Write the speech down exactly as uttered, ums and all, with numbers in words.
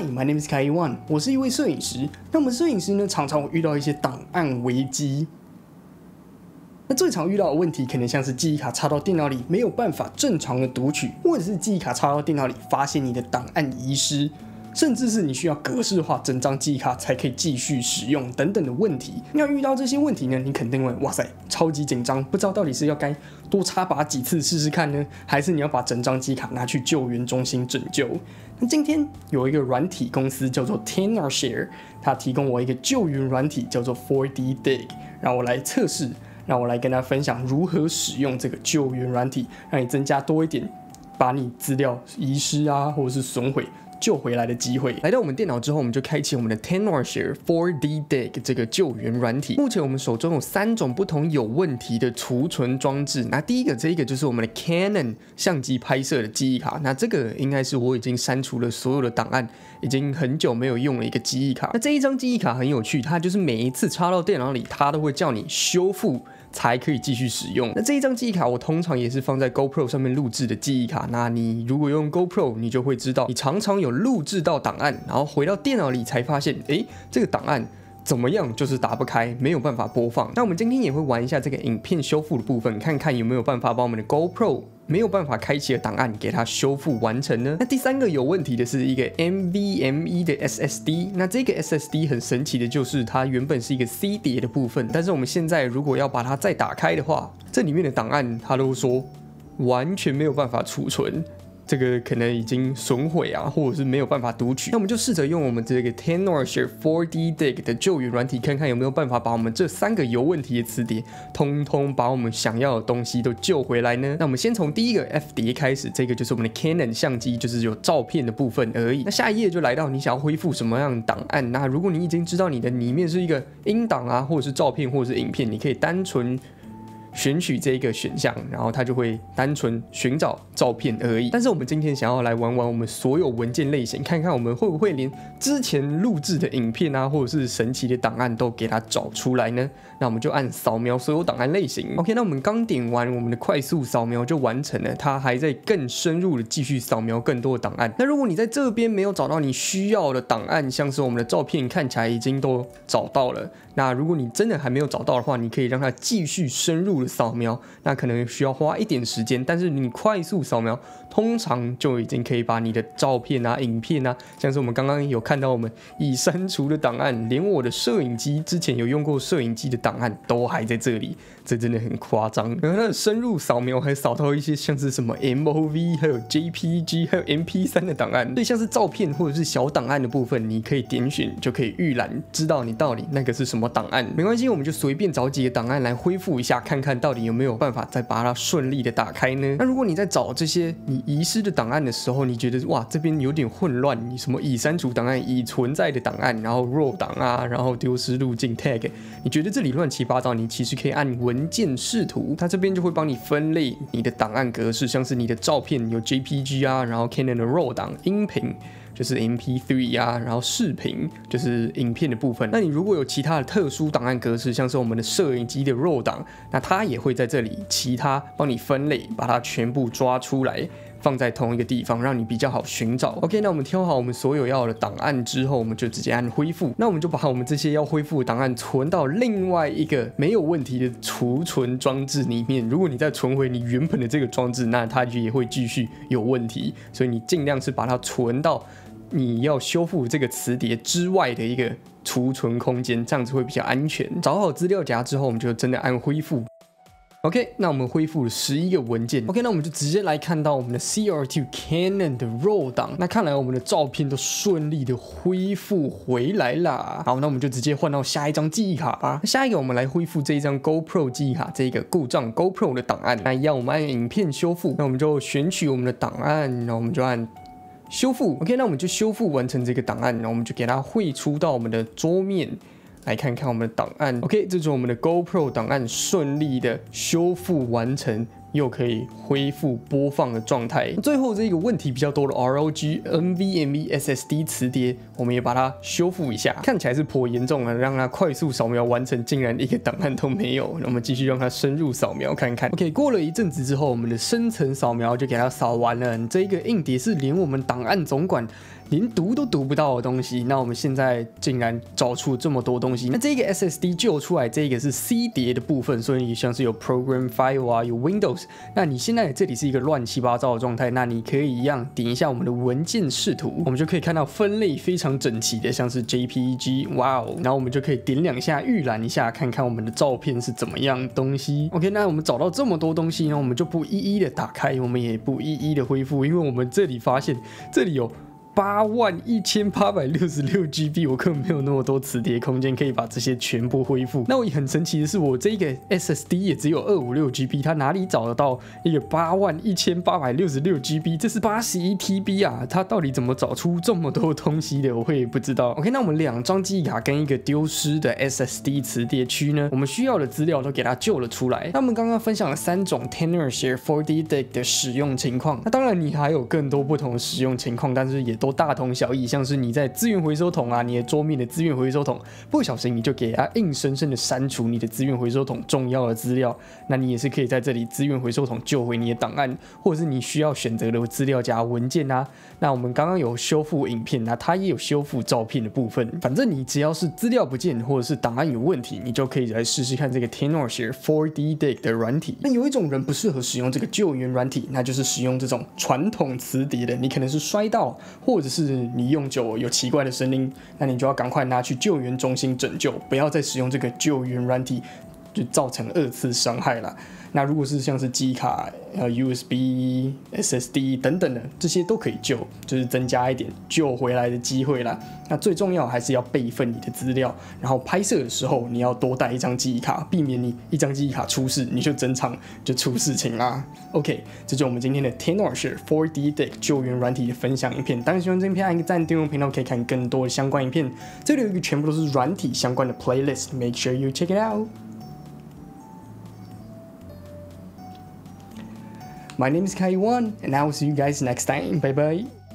Hi, my name is Kai Wan， 我是一位摄影师。那我们摄影师呢，常常遇到一些档案危机。那最常遇到的问题，可能像是记忆卡插到电脑里没有办法正常的读取，或者是记忆卡插到电脑里发现你的档案遗失，甚至是你需要格式化整张记忆卡才可以继续使用等等的问题。那遇到这些问题呢，你肯定会哇塞，超级紧张，不知道到底是要该多插拔几次试试看呢，还是你要把整张记忆卡拿去救援中心拯救？ 那今天有一个软体公司叫做 Tenorshare， 它提供我一个救援软体叫做 four D dig， 让我来测试，让我来跟大家分享如何使用这个救援软体，让你增加多一点把你资料遗失啊或者是损毁救回来的机会。来到我们电脑之后，我们就开启我们的 Tenorshare four D dig 这个救援软体。目前我们手中有三种不同有问题的储存装置。那第一个，这一个就是我们的 Canon 相机拍摄的记忆卡。那这个应该是我已经删除了所有的档案，已经很久没有用了一个记忆卡。那这一张记忆卡很有趣，它就是每一次插到电脑里，它都会叫你修复才可以继续使用。那这一张记忆卡，我通常也是放在 GoPro 上面录制的记忆卡。那你如果用 GoPro， 你就会知道，你常常有录制到档案，然后回到电脑里才发现，哎，这个档案 怎么样，就是打不开，没有办法播放。那我们今天也会玩一下这个影片修复的部分，看看有没有办法把我们的 GoPro 没有办法开启的档案给它修复完成呢？那第三个有问题的是一个 N V M E 的 S S D。那这个 S S D 很神奇的就是它原本是一个 C 碟的部分，但是我们现在如果要把它再打开的话，这里面的档案它都说完全没有办法储存。 这个可能已经损毁啊，或者是没有办法读取。那我们就试着用我们这个 Tenorshare four D dig 的救援软体，看看有没有办法把我们这三个有问题的磁碟，通通把我们想要的东西都救回来呢？那我们先从第一个 F 碟开始，这个就是我们的 Canon 相机，就是有照片的部分而已。那下一页就来到你想要恢复什么样的档案。那如果你已经知道你的里面是一个音档啊，或者是照片，或者是影片，你可以单纯 选取这个选项，然后它就会单纯寻找照片而已。但是我们今天想要来玩玩我们所有文件类型，看看我们会不会连之前录制的影片啊，或者是神奇的档案都给它找出来呢？那我们就按扫描所有档案类型。OK， 那我们刚点完我们的快速扫描就完成了，它还在更深入的继续扫描更多的档案。那如果你在这边没有找到你需要的档案，像是我们的照片看起来已经都找到了，那如果你真的还没有找到的话，你可以让它继续深入 扫描，那可能需要花一点时间，但是你快速扫描，通常就已经可以把你的照片啊、影片啊，像是我们刚刚有看到我们已删除的档案，连我的摄影机之前有用过摄影机的档案都还在这里，这真的很夸张。然后它的深入扫描还扫到一些像是什么 M O V， 还有 J P G， 还有 M P 三 的档案，所以像是照片或者是小档案的部分，你可以点选就可以预览，知道你到底那个是什么档案。没关系，我们就随便找几个档案来恢复一下，看看 看到底有没有办法再把它顺利的打开呢？那如果你在找这些你遗失的档案的时候，你觉得哇这边有点混乱，你什么已删除档案、已存在的档案，然后 R A W 档啊，然后丢失路径 tag， 你觉得这里乱七八糟，你其实可以按文件视图，它这边就会帮你分类你的档案格式，像是你的照片有 J P G 啊，然后 Canon 的 R A W 档，音频 就是 M P 三 啊，然后视频就是影片的部分。那你如果有其他的特殊档案格式，像是我们的摄影机的 R A W 档，那它也会在这里其他帮你分类，把它全部抓出来， 放在同一个地方，让你比较好寻找。OK， 那我们挑好我们所有要的档案之后，我们就直接按恢复。那我们就把我们这些要恢复的档案存到另外一个没有问题的储存装置里面。如果你再存回你原本的这个装置，那它也会继续有问题。所以你尽量是把它存到你要修复这个磁碟之外的一个储存空间，这样子会比较安全。找好资料夹之后，我们就真的按恢复。 OK， 那我们恢复了十一个文件。OK， 那我们就直接来看到我们的 C R two Canon 的 R A W 档。那看来我们的照片都顺利的恢复回来啦。好，那我们就直接换到下一张记忆卡吧。下一个我们来恢复这一张 GoPro 记忆卡，这个故障 GoPro 的档案。那一样我们按影片修复，那我们就选取我们的档案，然后我们就按 修复。OK， 那我们就修复完成这个档案，然后我们就给它绘出到我们的桌面， 来看看我们的档案。OK， 这就是我们的 GoPro 档案顺利的修复完成，又可以恢复播放的状态。最后这个问题比较多的 R O G N V M E S S D 磁碟，我们也把它修复一下。看起来是颇严重的，让它快速扫描完成，竟然一个档案都没有。那我们继续让它深入扫描看看。OK， 过了一阵子之后，我们的深层扫描就给它扫完了。这个硬碟是连我们档案总管连读都读不到的东西，那我们现在竟然找出这么多东西。那这个 S S D 救出来，这个是 C 碟的部分，所以像是有 Program File 啊，有 Windows。那你现在这里是一个乱七八糟的状态，那你可以一样点一下我们的文件视图，我们就可以看到分类非常整齐的，像是 J P G， 哇哦，然后我们就可以点两下预览一下，看看我们的照片是怎么样的东西。OK， 那我们找到这么多东西呢，我们就不一一的打开，我们也不一一的恢复，因为我们这里发现这里有 八万一千八百六十六 G B， 我根本没有那么多磁碟空间可以把这些全部恢复。那我也很神奇的是，我这个 S S D 也只有 二百五十六 G B， 它哪里找得到一个 八万一千八百六十六 G B？ 这是 八十一 T B 啊！它到底怎么找出这么多东西的？我会不知道。OK， 那我们两张记忆卡跟一个丢失的 S S D 磁碟区呢，我们需要的资料都给它救了出来。那我们刚刚分享了三种 Tenorshare 四 D dig 的使用情况，那当然你还有更多不同的使用情况，但是也都大同小异，像是你在资源回收桶啊，你的桌面的资源回收桶，不小心你就给它硬生生的删除你的资源回收桶重要的资料，那你也是可以在这里资源回收桶救回你的档案，或者是你需要选择的资料夹文件啊。那我们刚刚有修复影片，那它也有修复照片的部分。反正你只要是资料不见或者是档案有问题，你就可以来试试看这个 Tenorshare 四 D dig 的软体。那有一种人不适合使用这个救援软体，那就是使用这种传统磁碟的，你可能是摔到，或者是你用久有奇怪的声音，那你就要赶快拿去救援中心拯救，不要再使用这个救援软体，就造成二次伤害了。那如果是像是记忆卡、呃 U S B、S S D 等等的，这些都可以救，就是增加一点救回来的机会啦。那最重要还是要备份你的资料，然后拍摄的时候你要多带一张记忆卡，避免你一张记忆卡出事，你就整场就出事情啦。OK， 这就是我们今天的 Tenorshare 四 D dig 救援软体的分享影片。当然喜欢这影片按个赞，订阅频道可以看更多的相关影片。这里有一个全部都是软体相关的 playlist，make sure you check it out。My name is Kai Wan, and I will see you guys next time. Bye bye.